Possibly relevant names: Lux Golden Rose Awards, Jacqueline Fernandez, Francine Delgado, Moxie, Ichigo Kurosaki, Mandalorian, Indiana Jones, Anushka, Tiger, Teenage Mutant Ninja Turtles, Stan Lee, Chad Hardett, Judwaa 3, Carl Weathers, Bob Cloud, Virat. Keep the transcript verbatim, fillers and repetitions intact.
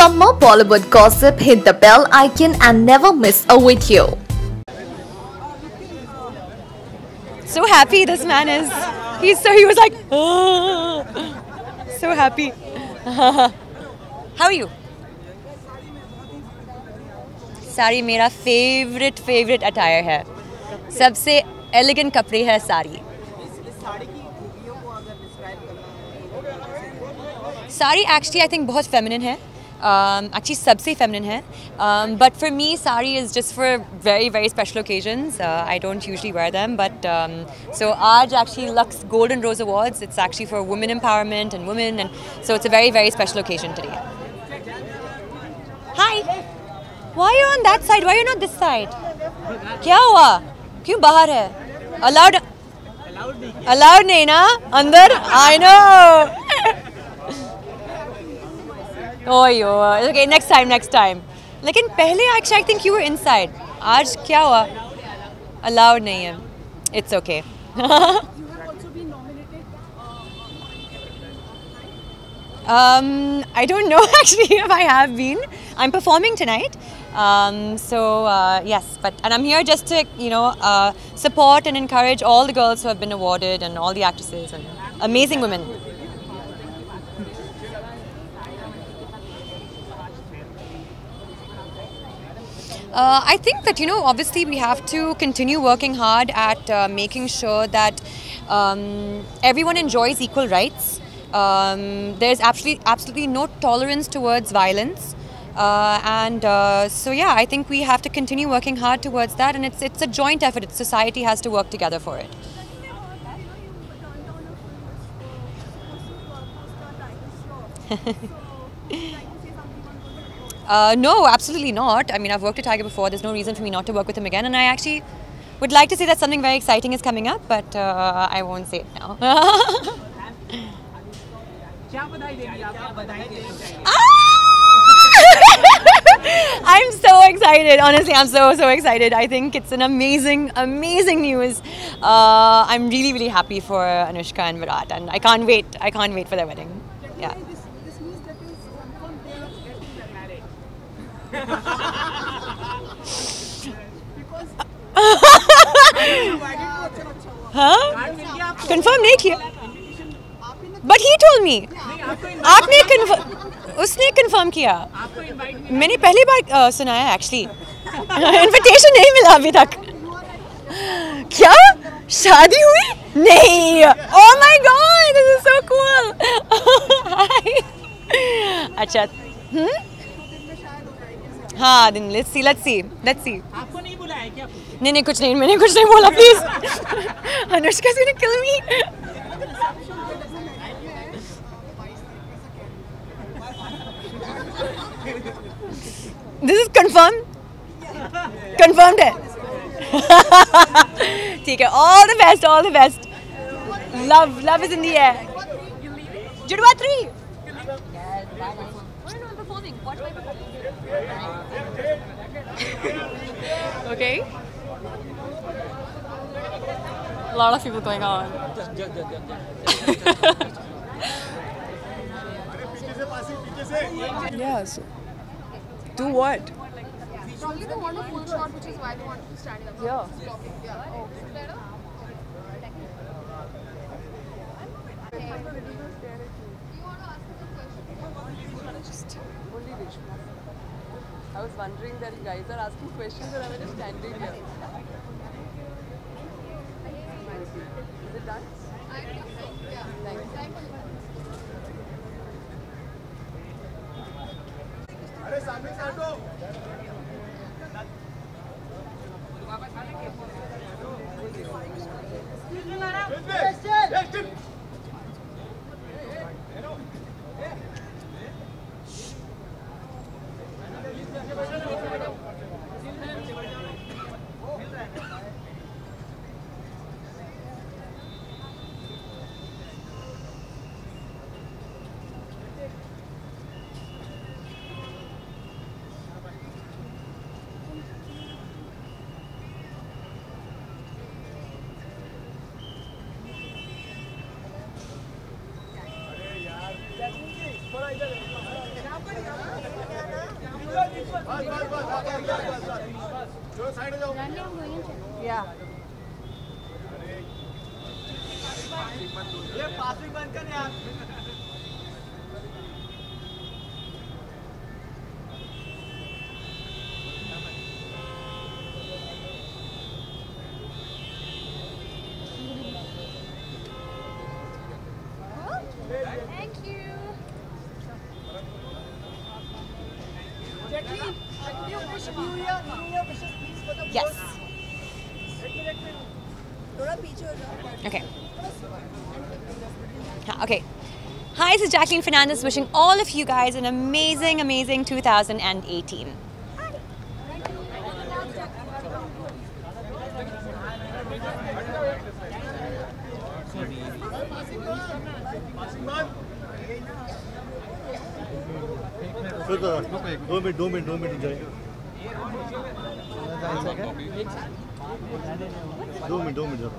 For more Bollywood gossip, hit the bell icon and never miss a video. So happy this man is. He's so he was like, oh, so happy. How are you? Sari mera favorite favorite attire hai. Sabse elegant kapde hai sari. Sari actually I think बहुत feminine है. Um, actually, सबसे feminine है. Um, but for me, sari is just for very, very special occasions. Uh, I don't usually wear them. But um, so, aaj actually Lux Golden Rose Awards. It's actually for women empowerment and women, and so it's a very, very special occasion today. Hi. Why are you on that side? Why are you not this side? क्या हुआ? क्यों बाहर है? Allowed? Allowed नहीं ना? अंदर? I know. Oh, yo. Okay, next time, next time. But pehle, actually, I think you were inside. Aaj kya hua? Allowed nahi hai. It's okay. You have also been nominated. Um, I don't know actually if I have been. I'm performing tonight. Um, so uh, yes, but and I'm here just to you know uh, support and encourage all the girls who have been awarded and all the actresses and amazing women. Uh, I think that, you know, obviously we have to continue working hard at uh, making sure that um, everyone enjoys equal rights. Um, there's absolutely, absolutely no tolerance towards violence. Uh, and uh, so, yeah, I think we have to continue working hard towards that. And it's, it's a joint effort. It's society has to work together for it. Uh, no, absolutely not. I mean, I've worked with Tiger before. There's no reason for me not to work with him again. And I actually would like to say that something very exciting is coming up, but uh, I won't say it now. I'm so excited. Honestly, I'm so, so excited. I think it's an amazing, amazing news. Uh, I'm really, really happy for Anushka and Virat. And I can't wait. I can't wait for their wedding. Yeah. Huh? Confirm nahi kiya. But he told me. Aapne confirm. Usne confirm kiya. मैंने पहली बार सुना है actually. Invitation नहीं मिला अभी तक. क्या? शादी हुई? नहीं. Oh my God, this is so cool. अच्छा. Hmm? हाँ दिन let's see let's see let's see आपको नहीं बोला है क्या नहीं नहीं कुछ नहीं मैंने कुछ नहीं बोला please अनुष्का से किल मी this is confirmed confirmed है ठीक है all the best all the best love love is in the air Judwaa three Okay. A lot of people going on. Yeah. So do what? Probably the one full shot, which is why they want to stand up. Yeah. I was wondering that you guys are asking questions and I'm just standing here. Is it done? I think so. Yeah. Thank you. Yeah. ये passing बंद कर यार. Thank you. Jacqueline, can you wish New Year, New Year wishes, please, for the board? Yes. Okay. Okay. Hi, this is Jacqueline Fernandez wishing all of you guys an amazing, amazing two thousand eighteen. Hi. Don't be, don't be, don't be enjoy. Do me, do me, do me.